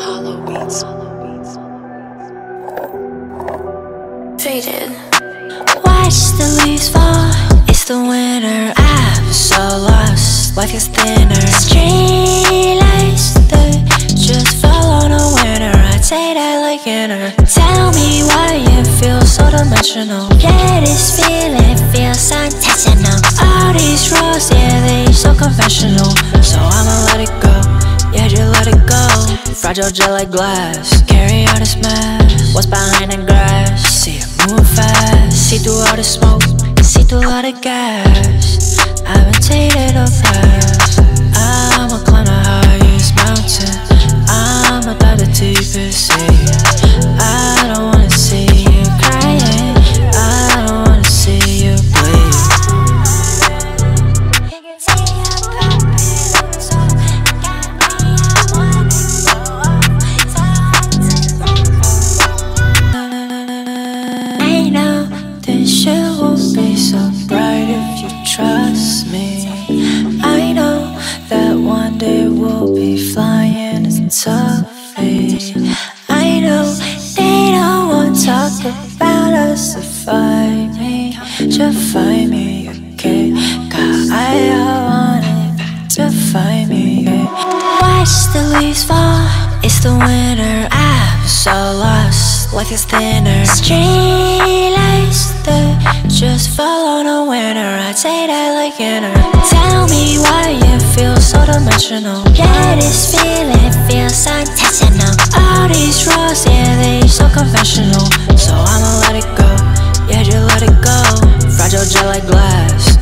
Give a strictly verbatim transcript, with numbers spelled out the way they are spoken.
Hollow beats. Faded. Watch the leaves fall. It's the winter. I'm so lost. Life is thinner. Straight lines that just fall on a winter. I'd say that like inner. Tell me why it feels so dimensional. Yeah, this feeling feels intentional. All these rules, yeah, they so conventional. So I'ma let it go. Yeah, just let it go. Fragile just like glass. Carry out this mess. What's behind the grass? See it move fast. See through all the smoke. See through all the gas. I've been tainted or fast. I'ma climb the highest mountain. I'ma dive the deepest sea. I don't wanna see you crying. I don't wanna see you bleed. Trust me, I know that one day we'll be flying in tough. I know they don't want to talk about us. So find me, just find me, okay? Cause I want it, just find me, okay? Watch the leaves fall, it's the winter. I'm so lost, life is thinner. Street lights that just fall on a winter. Say that like inner. Tell me why it feels so dimensional. Yeah, this feeling feels intentional. All these rules, yeah, they so conventional. So I'ma let it go. Yeah, just let it go. Fragile just like glass.